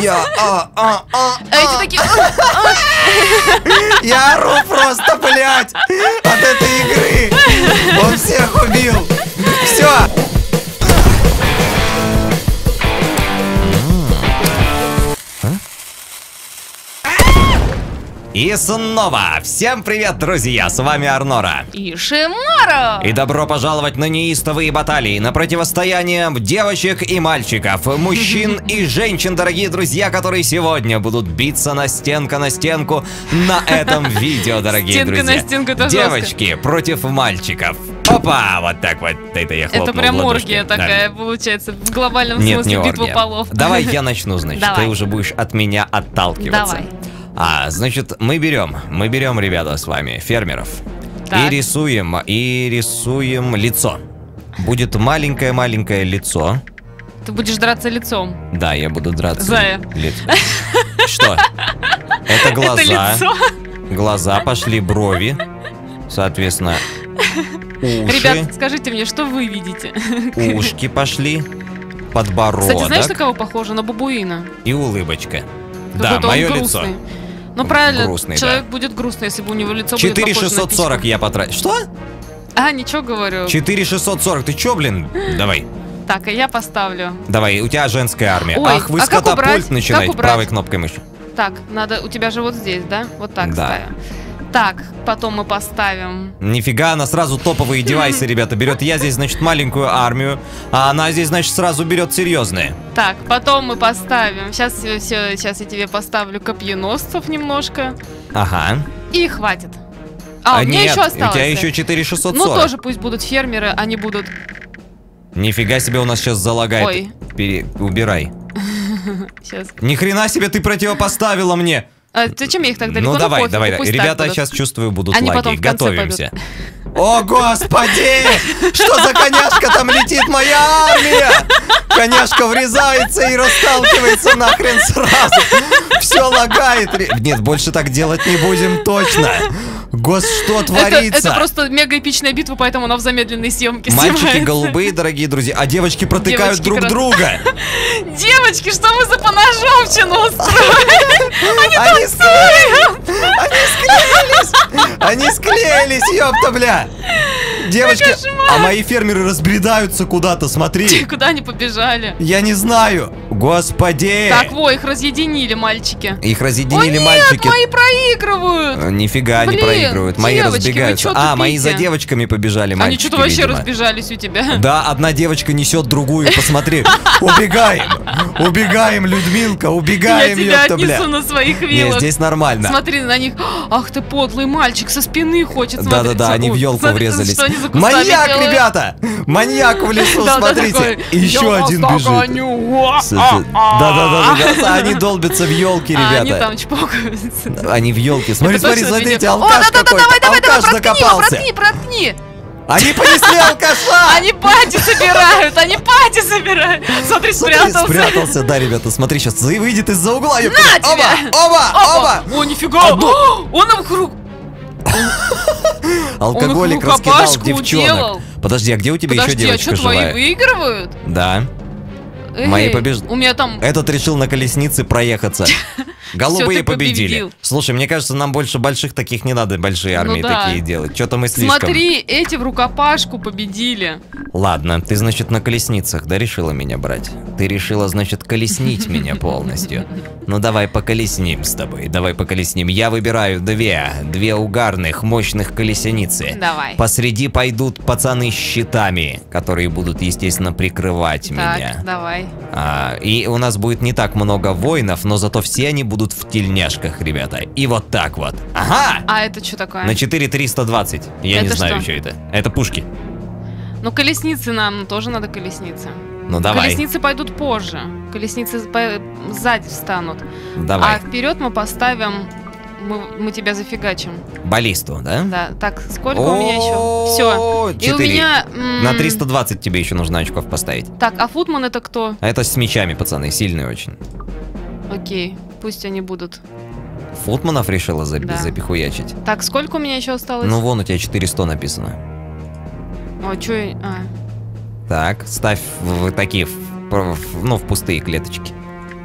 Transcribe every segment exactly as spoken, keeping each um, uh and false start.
Я, а, а, а, а, эти такие... Я ору просто, блядь, от этой игры. Он всех убил. Все. И снова! Всем привет, друзья! С вами Арнора и Шиморо! И добро пожаловать на неистовые баталии, на противостояние девочек и мальчиков, мужчин и женщин, дорогие друзья, которые сегодня будут биться на стенка на стенку на этом видео, дорогие друзья. Стенка на стенку, это жестко. Девочки против мальчиков. Опа! Вот так вот. Это я хлопнул. Это прям оргия такая, получается, в глобальном смысле битва полов. Давай я начну, значит, ты уже будешь от меня отталкиваться. Давай. А, значит, мы берем, мы берем, ребята, с вами, фермеров. Так. И рисуем, и рисуем лицо. Будет маленькое-маленькое лицо. Ты будешь драться лицом. Да, я буду драться. Зая. Ли... Что? Это глаза. Это лицо. Глаза, пошли брови. Соответственно, уши. Ребят, скажите мне, что вы видите? Ушки пошли, подбородок. Кстати, знаешь, на кого похоже? На бабуина. И улыбочка. Да, мое лицо. Ну правильно, грустный, человек да. будет грустный, если бы у него лицо четыре будет похоже на письку. четыре тысячи шестьсот сорок я потратил. Что? А, ничего говорю. четыре тысячи шестьсот сорок, ты че, блин? Давай. Так, а я поставлю. Давай, у тебя женская армия. Ой, ах, вы а с катапульт начинаете правой кнопкой мыши. Так, надо, у тебя же вот здесь, да? Вот так да. ставим. Так, потом мы поставим. Нифига, она сразу топовые девайсы, ребята, берет. Я здесь, значит, маленькую армию, а она здесь, значит, сразу берет серьезные. Так, потом мы поставим. Сейчас, все, сейчас я тебе поставлю копьеносцев немножко. Ага. И хватит. А, а у меня нет, еще осталось. У тебя еще четыре тысячи шестьсот сорок. Ну тоже пусть будут фермеры, они будут. Нифига себе, у нас сейчас залагает. Ой. Пере... Убирай. Сейчас. Ни хрена себе ты противопоставила мне. А зачем я их так далеко? Ну, ну давай, пофигу, давай. Ребята, сейчас, чувствую, будут они лаги. Готовимся. Пойдут. О, господи! Что за коняшка там летит? Моя армия! Коняшка врезается и расталкивается нахрен сразу. Все лагает. Нет, больше так делать не будем, точно. Гос, что творится? Это, это просто мега-эпичная битва, поэтому она в замедленной съемке снимается. Мальчики голубые, дорогие друзья, а девочки протыкают девочки друг крас... друга. Девочки, что мы за поножовщину устроили? Они танцуют! Они склеились! Они склеились, ёпта, бля! Девочки, а мои фермеры разбредаются куда-то, смотри. Куда они побежали? Я не знаю. Господи. Так, во, их разъединили, мальчики. Их разъединили, о, нет, мальчики. Мои проигрывают. Нифига, блин, они проигрывают. Мои девочки, разбегаются. А, мои за девочками побежали, мальчики. Они что-то вообще видимо. разбежались у тебя. Да, одна девочка несет другую, посмотри. Убегаем. Убегаем, Людмилка, убегаем. Я тебя отнесу на своих вилах. Здесь нормально. Смотри на них. Ах ты подлый мальчик, со спины хочет. Да-да-да, они в елку врезались. Маньяк, делают. Ребята! Маньяк в лесу, да, смотрите! Да, еще один бежит. Да-да-да, они долбятся в елке, ребята. А, они там чпокаются. Они в елке. Смотри, смотри, смотрите, алкаш какой-то. Алкаш закопался. Проткни, проткни, проткни. Они понесли алкаша! Они пати собирают, они пати собирают. Смотри, спрятался. Спрятался, да, ребята, смотри, сейчас выйдет из-за угла. На тебя! Оба, оба, оба! О, нифига! Он нам круг... Алкоголик раскидал девчонок. Уделал. Подожди, а где у тебя Подожди, еще девочка а что, живая? Твои выигрывают? Да. Эй, мои побежд... у меня там... Этот решил на колеснице проехаться. Голубые победили. Слушай, мне кажется, нам больше больших таких не надо, большие армии ну, да. такие делать. Что-то мы слишком... Смотри, эти в рукопашку победили. Ладно, ты, значит, на колесницах, да, решила меня брать? Ты решила, значит, колеснить меня полностью. Ну давай поколесним с тобой, давай поколесним. Я выбираю две, две угарных, мощных колесницы. Давай. Посреди пойдут пацаны с щитами, которые будут, естественно, прикрывать так, меня. Давай. А, и у нас будет не так много воинов, но зато все они будут в тельняшках, ребята. И вот так вот. Ага! А это что такое? На четыре тысячи триста двадцать. Я это не знаю, что это. Это пушки. Ну, колесницы нам тоже надо колесницы. Ну, давай. Колесницы пойдут позже. Колесницы сзади встанут. Давай. А вперед мы поставим... Мы, мы тебя зафигачим. Баллисту, да? Да. Так, сколько у меня еще? Все. И у меня... На триста двадцать тебе еще нужно очков поставить. Так, а футман это кто? Это с мечами, пацаны. Сильные очень. Окей. Пусть они будут. Футманов решила за... да. запихуячить. Так, сколько у меня еще осталось? Ну, вон у тебя четыреста написано. О, чё я... А. Так, ставь в, в такие, в, в, ну, в пустые клеточки.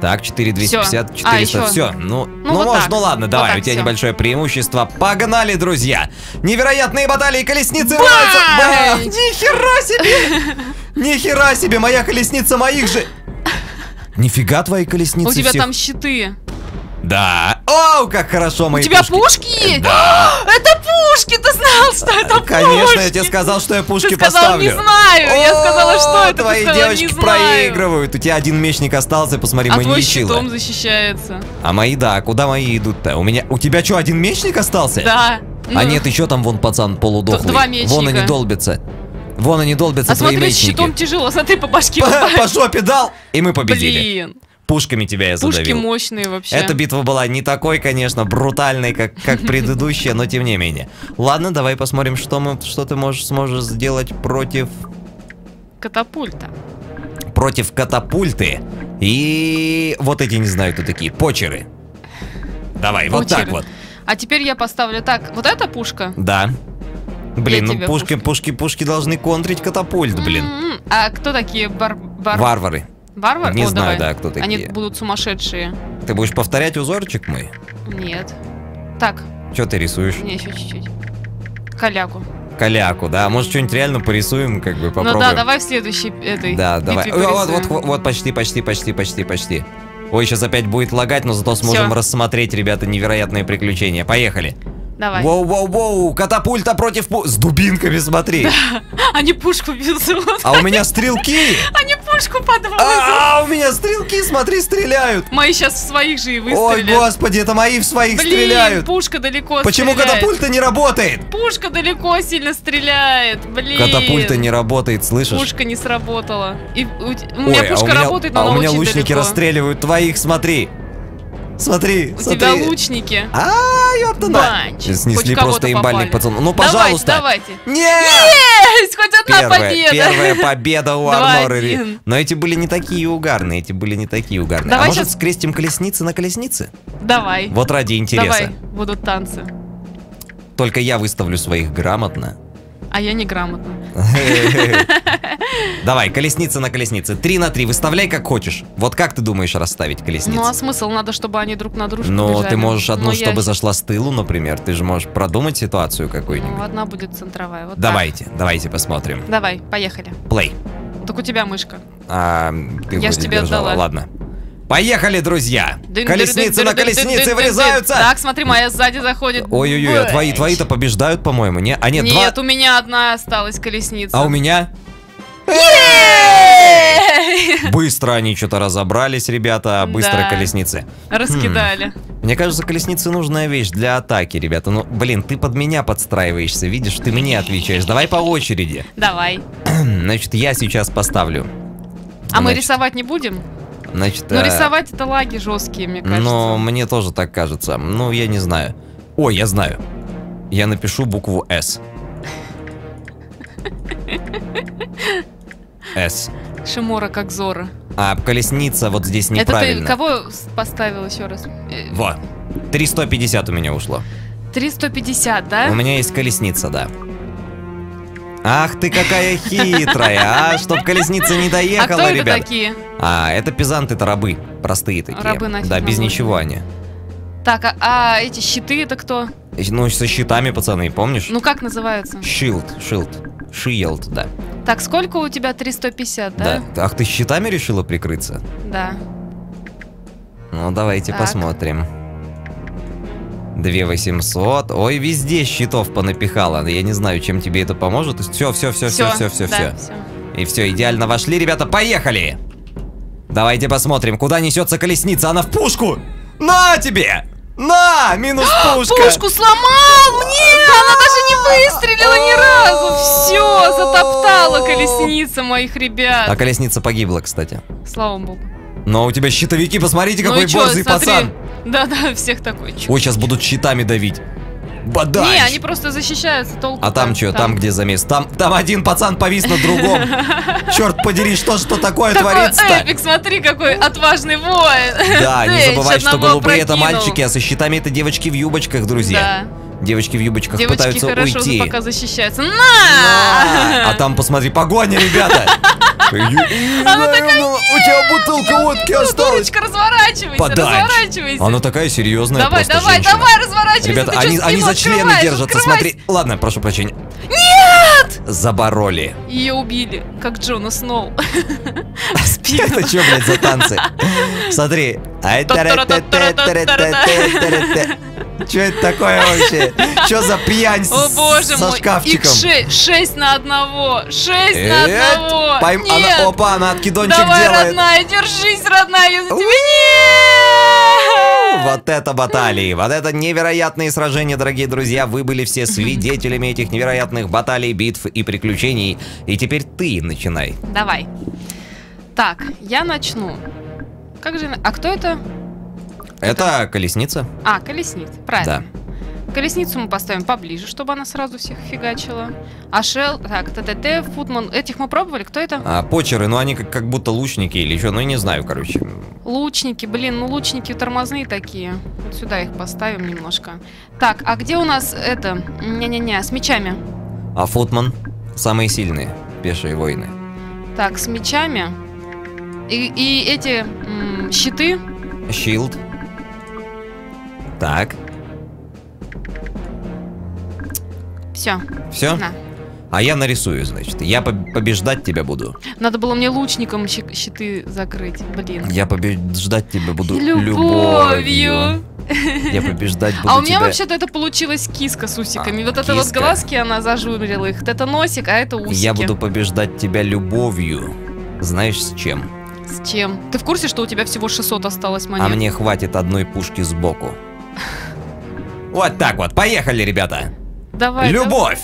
Так, четыре тысячи двести пятьдесят, все. четыреста, а, все. Ну, ну, ну вот может, так. ну ладно, давай, вот у тебя все. небольшое преимущество. Погнали, друзья! Невероятные баталии колесницы рваются! Нихера себе! Нихера себе, моя колесница моих же... Нифига твои колесницы. У тебя всех... там щиты. Да. Оу, как хорошо мои У тебя пушки, пушки? Да. Это пушки, ты знал, что это пушки. Конечно, я тебе сказал, что я пушки поставлю. Ты сказал, не знаю. О, я сказала, что это, твои девочки проигрывают. У тебя один мечник остался, посмотри, мы не лечила. А твой щитом защищается. А мои, да, куда мои идут-то? У меня, у тебя что, один мечник остался? Да. А ну. нет, еще там вон пацан полудохлый. Два мечника. Вон они долбятся. Вон они долбятся, а твои смотри, мечники. Щитом тяжело, смотри, по башке. По, по шопе дал, и мы победили. Блин. Пушками тебя я задавил. Пушки мощные вообще. Эта битва была не такой, конечно, брутальной, как, как предыдущая, но тем не менее. Ладно, давай посмотрим, что, мы, что ты можешь, сможешь сделать против... Катапульта. Против катапульты. И вот эти, не знаю, кто такие, почеры. Давай, почеры. Вот так вот. А теперь я поставлю так, вот эта пушка? Да. Блин, ну пушки, пушки, пушки, пушки должны контрить катапульт, блин. А кто такие бар бар... варвары? Варвары? Не О, знаю, давай. да, кто такие. Они будут сумасшедшие. Ты будешь повторять узорчик мой? Нет. Так. Что ты рисуешь? Не, еще чуть-чуть. Каляку. Каляку, да. Может, что-нибудь реально порисуем, как бы попробуем. Ну да, давай в следующей этой. Да, давай. Вот, вот, вот, вот, почти, почти, почти, почти, почти. Ой, сейчас опять будет лагать, но зато сможем Все. рассмотреть, ребята, невероятные приключения. Поехали. Давай. Воу-воу-воу, катапульта против пу... С дубинками, смотри. Да. Они пушку везут. А у меня стрелки. Они пушку подвозят. А, -а, -а у меня стрелки, смотри, стреляют. Мои сейчас в своих же и выстрелят. Ой, господи, это мои в своих Блин, стреляют. пушка далеко Почему стреляет. катапульта не работает? Пушка далеко сильно стреляет. Блин. Катапульта не работает, слышишь? Пушка не сработала. И, у, у меня Ой, пушка а у меня, работает, но а у меня лучники далеко. расстреливают твоих, смотри. Смотри, у смотри. тебя лучники. А, ёпта, да. Снесли просто имбальник пацану. Ну, пожалуйста. Давайте, давайте. Нет! Есть хоть одна первая, победа. Первая победа у Арноры. Но эти были не такие угарные, эти были не такие угарные. Давай а сейчас... может, скрестим колесницы на колесницы? Давай. Вот ради интереса. Давай, будут танцы. Только я выставлю своих грамотно. А я не грамотно. Давай, колесница на колеснице. Три на три, выставляй как хочешь. Вот как ты думаешь расставить колесницы? Ну а смысл? Надо, чтобы они друг на дружку Но бежали. ты можешь одну, но чтобы я... зашла с тылу, например. Ты же можешь продумать ситуацию какую-нибудь. Ну, одна будет центровая. Вот давайте, так. давайте посмотрим. Давай, поехали. Плей. Так у тебя мышка. А, ты я же тебе держала. отдала. Ладно. Поехали, друзья! Колесницы на колеснице врезаются! Так, смотри, моя сзади заходит. Ой-ой-ой, а твои, твои-то побеждают, по-моему, не? А нет, два... Нет, у меня одна осталась колесница. А у меня? Быстро они что-то разобрались, ребята, быстро колесницы. Раскидали. Мне кажется, колесницы нужная вещь для атаки, ребята. Ну, блин, ты под меня подстраиваешься, видишь? Ты мне отвечаешь. Давай по очереди. Давай. Значит, я сейчас поставлю. А мы рисовать не будем? Значит, Но а... рисовать это лаги жесткие, мне кажется. Но мне тоже так кажется. Ну, я не знаю. О, я знаю. Я напишу букву С. С. Шимора как Зора. А колесница вот здесь неправильно. Это ты кого поставил еще раз? Во. триста пятьдесят у меня ушло. триста пятьдесят, да? У меня есть колесница, да. Ах ты какая хитрая, а? Чтоб колесница не доехала, а кто ребят. Это такие? А, это пизанты, это рабы. Простые такие. Рабы нафиг. Да, без ничего они. Так, а, а эти щиты это кто? Ну, со щитами, пацаны, помнишь? Ну, как называются? Шилд, шилд. Шилд, да. Так, сколько у тебя? триста пятьдесят, да? Да. Ах, ты щитами решила прикрыться? Да. Ну, давайте так. посмотрим. две тысячи восемьсот. Ой, везде щитов понапихала. Я не знаю, чем тебе это поможет. Все, все, все, все, все, все, да, все. все. И все, идеально вошли, ребята, поехали! Давайте посмотрим, куда несется колесница. Она в пушку! На тебе! На! Минус пушка! Пушку сломал! Нет! Она даже не выстрелила ни разу! Все, затоптала колесница моих ребят. А колесница погибла, кстати. Слава богу. Но у тебя щитовики, посмотрите, какой ну чё, борзый смотри. пацан. Да-да, всех такой. Чё, Ой, сейчас чё. будут щитами давить. Бодай. Не, они просто защищаются толку. А там, там что, там, там где замес? Там, там один пацан повис на другом. Черт подери, что что такое творится? Эпик, смотри, какой отважный воин. Да, не забывай, что голубые это мальчики, а со щитами это девочки в юбочках, друзья. Девочки в юбочках девочки пытаются уйти. Девочки хорошо пока защищаются. На! На! А там, посмотри, погоня, ребята! Она такая, у тебя бутылка водки осталась. Дурочка, разворачивайся, разворачивайся. Она такая серьезная. Давай, давай, давай, разворачивайся. Ребята, они за члены держатся, смотри. Ладно, прошу прощения. Нет! Забороли. Ее убили, как Джона Сноу. Это что, блядь, за танцы? Смотри. Что это такое вообще? Что за пьянь со шкафчиком? Их шесть на одного. Шесть на одного. Опа, она откидончик делает. Давай, родная, держись, родная, я за тебя. Нет! Вот это баталии. Вот это невероятные сражения, дорогие друзья. Вы были все свидетелями этих невероятных баталий, битв и приключений. И теперь ты начинай. Давай. Так, я начну. Как же... А кто это? Это, это колесница. А, колесница, правильно. Да. Колесницу мы поставим поближе, чтобы она сразу всех фигачила. А Шел, так, ТТТ, Футман, этих мы пробовали, кто это? А, почеры, ну они как, как будто лучники или что, ну я не знаю, короче. Лучники, блин, ну лучники тормозные такие. Вот сюда их поставим немножко. Так, а где у нас это, не-не-не, с мечами? А Футман, самые сильные пешие воины. Так, с мечами. И, и эти м, щиты. Щилд. Так. Все. Все? Да. А я нарисую, значит. Я побеждать тебя буду. Надо было мне лучником щиты закрыть, блин. Я побеждать тебя буду любовью. Я побеждать буду. А у меня вообще-то это получилось киска с усиками. Вот это вот глазки, она зажурила их. Это носик, а это усики. Я буду побеждать тебя любовью. Знаешь, с чем? С чем? Ты в курсе, что у тебя всего шестьсот осталось монет? А мне хватит одной пушки сбоку. Вот так вот. Поехали, ребята. Давай. Любовь. Давай.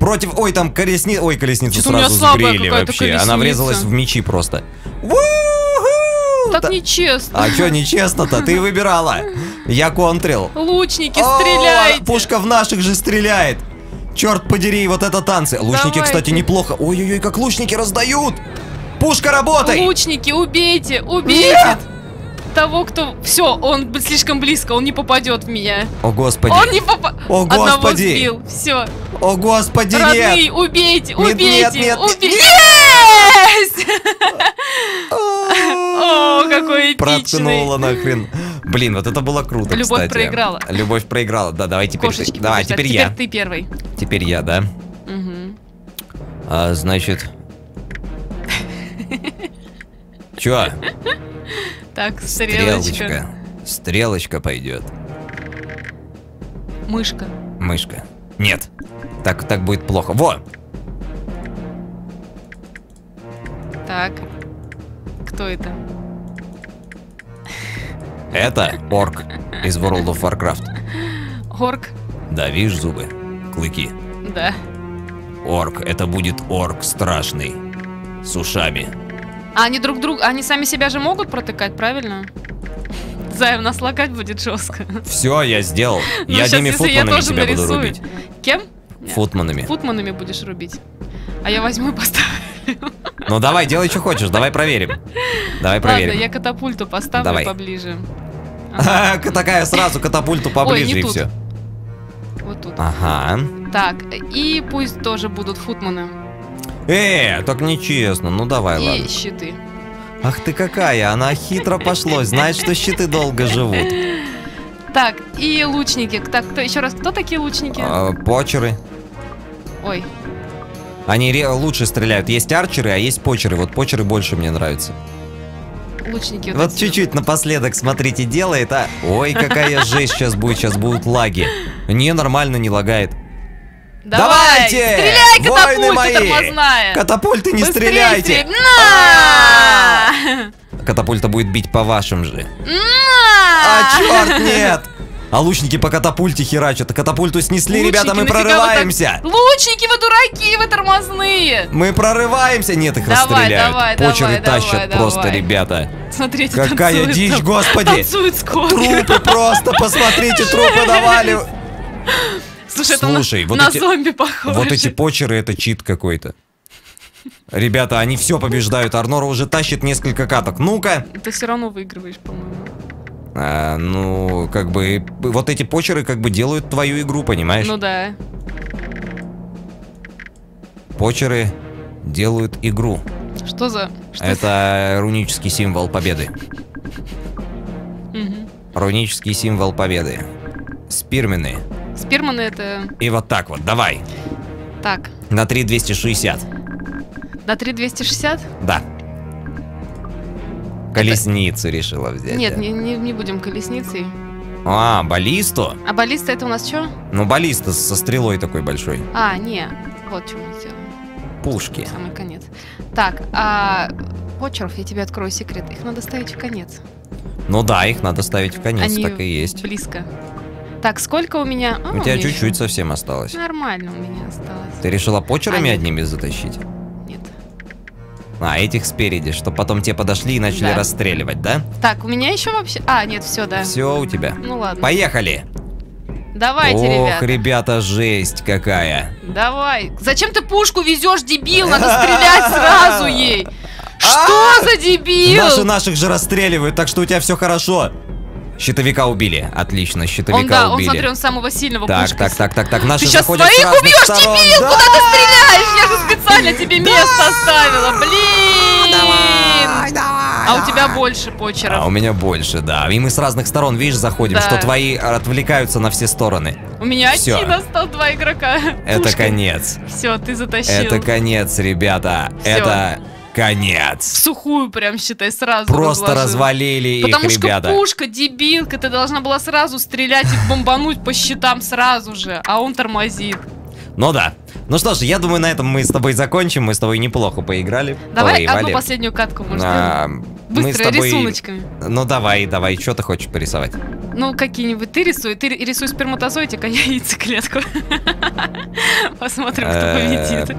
Против... Ой, там колесница... Ой, колесницу сразу сгрели вообще. Колесница. Она врезалась в мечи просто. Так Та... нечестно. А что нечестно-то? Ты выбирала. Я контрил. Лучники, стреляйте. Пушка в наших же стреляет. Черт подери, вот это танцы. Лучники, давайте. Кстати, неплохо. Ой-ой-ой, как лучники раздают. Пушка, работай! Лучники, убейте, убейте! Нет! Того, кто... Все, он слишком близко, он не попадет в меня. О, господи. Он не попадет. О, господи. Одного сбил, все. О, господи, родные, нет. убейте, убейте, нет, нет, убейте. Нет, нет, нет. Есть! О, какой эпичный. Проткнула нахрен. Блин, вот это было круто, кстати. Любовь проиграла. Любовь проиграла, да, давай теперь... Давай, теперь я. Теперь ты первый. Теперь я, да? Угу. Значит... Чё? Так, стрелочка. Стрелочка пойдет. Мышка. Мышка. Нет. Так, так будет плохо. Во! Так. Кто это? Это орк из World of Warcraft. Орк? Да, видишь зубы? Клыки. Да. Орк. Это будет орк страшный. С ушами. А они друг друга, они сами себя же могут протыкать, правильно? Займ, нас лакать будет жестко. Все, я сделал. Ну, я ними футманами я тебя нарисую. Буду рубить. Кем? Футманами. Футманами будешь рубить. А я возьму и поставлю. Ну давай, делай, что хочешь. Давай проверим. Давай проверим. Ладно, я катапульту поставлю давай. Поближе. Ага. Такая сразу катапульту поближе. Ой, и тут. Все. Вот тут. Ага. Так, и пусть тоже будут футманы. Э, так нечестно, ну давай, и ладно. И щиты. Ах ты какая, она хитро пошло, знает, что щиты долго живут. Так, и лучники. Так, кто, еще раз, кто такие лучники? А, почеры. Ой. Они лучше стреляют. Есть арчеры, а есть почеры. Вот почеры больше мне нравятся. Лучники. Вот чуть-чуть напоследок, смотрите, делает, а... Ой, какая жесть сейчас будет, сейчас будут лаги. Не, нормально, не лагает. Давайте! Стреляй, катапульты тормозная! Катапульты не стреляйте! Катапульта будет бить по вашим же. А черт, нет! А лучники по катапульте херачат. Катапульту снесли, ребята, мы прорываемся! Лучники, вы дураки, вы тормозные! Мы прорываемся! Нет, их расстреляют. Почеры тащат просто, ребята. Смотрите, какая дичь, господи! Трупы просто, посмотрите, трупы навали! Слушай, Слушай это на, вот на зомби похоже. Вот эти почеры, это чит какой-то. Ребята, они все побеждают. Арнора уже тащит несколько каток. Ну-ка. Ты все равно выигрываешь, по-моему. А, ну, как бы, вот эти почеры как бы делают твою игру, понимаешь? Ну да. Почеры делают игру. Что за... Что это за... рунический символ победы. Рунический символ победы. Спирмены. Спирмены это... И вот так вот, давай. Так. На три двести шестьдесят. На три двести шестьдесят? Да. Колесницу это... решила взять. Нет, да. не, не, не будем колесницей. А, баллисту? А баллиста это у нас что? Ну, баллиста со стрелой такой большой. А, не, вот что мы сделаем. Пушки. Самый конец. Так, а почеров, я тебе открою секрет, их надо ставить в конец. Ну да, их надо ставить в конец, они так и есть. Близко. Так, сколько у меня... А, у тебя чуть-чуть совсем осталось. Нормально у меня осталось. Ты решила почерами а, одними затащить? Нет. А, этих спереди, чтобы потом те подошли и начали да. расстреливать, да? Так, у меня еще вообще... А, нет, все, да. Все у тебя. Ну ладно. Поехали! Давайте, ребята. Ох, ребята, жесть какая. Давай. Зачем ты пушку везешь, дебил? Надо стрелять сразу ей. Что за дебил? Наши наших же расстреливают, так что у тебя все хорошо. Щитовика убили. Отлично, щитовика он, да, убили. Он, смотри, он самого сильного пушка. Так, так, так, так, так. Наши ты сейчас своих убьешь, сторон. Дебил! Да! Куда ты стреляешь? Я же специально тебе да! место оставила. Блин! Давай, давай, а у тебя больше почеров. А у меня больше, да. И мы с разных сторон, видишь, заходим, да. что твои отвлекаются на все стороны. У меня все. Один остал, два игрока. Это пушка. Конец. Все, ты затащил. Это конец, ребята. Все. Это... Конец. В сухую прям, считай, сразу просто разложили. Развалили потому их, ребята. Потому что пушка, дебилка, ты должна была сразу стрелять и бомбануть по щитам сразу же, а он тормозит. Ну да. Ну что ж, я думаю, на этом мы с тобой закончим, мы с тобой неплохо поиграли. Давай повоевали. Одну последнюю катку, может, а, быстро, тобой... рисуночками. Ну давай, давай, что ты хочешь порисовать? Ну какие-нибудь ты рисуй, ты рисуй сперматозоидик, а я яйцеклетку. Посмотрим, кто победит.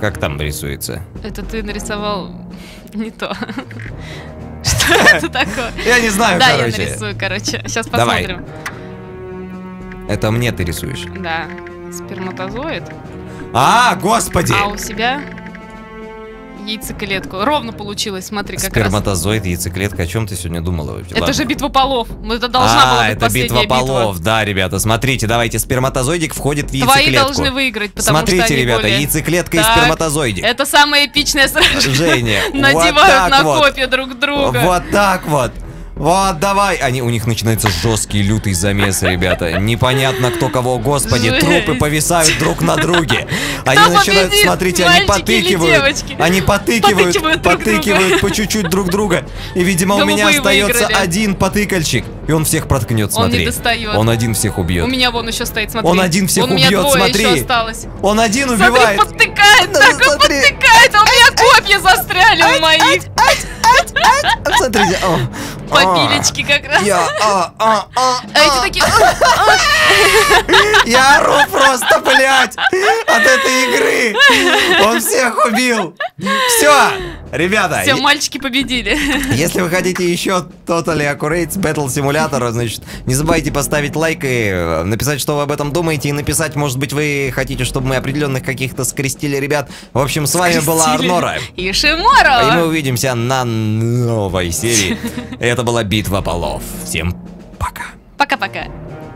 Как там рисуется? Это ты нарисовал не то. Что это такое? Я не знаю, короче. Да, я нарисую, короче. Сейчас посмотрим. Это мне ты рисуешь? Да. Сперматозоид. А, господи! А у себя яйцеклетку. Ровно получилось, смотри, как раз. Сперматозоид, яйцеклетка. О чем ты сегодня думала вообще? Это же битва полов. Ну, это должна была быть последняя битва. А, это битва полов. Да, ребята, смотрите, давайте, сперматозоидик входит в яйцеклетку. Твои должны выиграть, потому что они более... Смотрите, ребята, яйцеклетка и сперматозоидик. Это самое эпичное сражение. Надевают на копья друг друга. Вот так вот. Вот, давай! Они, у них начинается жесткий, лютый замес, ребята. Непонятно, кто кого, господи. Жесть. Трупы повисают друг на друге. Они кто начинают, победит, смотрите, они потыкивают. Они потыкивают, потыкивают, потыкивают по чуть-чуть друг друга. И, видимо, голубые у меня остается выиграли. Один потыкальщик. И он всех проткнет, смотри. Он не достает. Он один всех убьет. У меня вон еще стоит, смотри. Он один всех он убьет, меня двое смотри. Еще осталось. Он один убивает. Смотри, подтыкает, так он подтыкает. А у меня копья застряли в моих. Смотрите, побилечки как раз. А эти такие... Я ору просто, блядь, от этой игры. Он всех убил. Все, ребята. Все, мальчики победили. Если вы хотите еще Totally Accurate Battle Simulator, значит, не забывайте поставить лайк и написать, что вы об этом думаете. И написать, может быть, вы хотите, чтобы мы определенных каких-то скрестили, ребят. В общем, с вами была Арнора. И Шиморо. И мы увидимся на новой серии. Это была битва полов. Всем пока. Пока-пока.